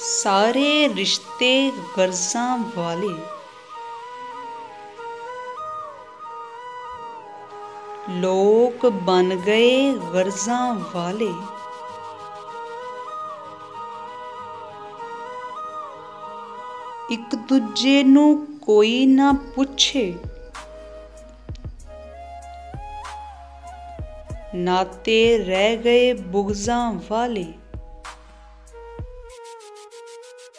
सारे रिश्ते गर्ज़ां वाले। लोग बन गए गर्ज़ां वाले। एक दूजे नू कोई ना पूछे। नाते रह गए बुग़्ज़ां वाले।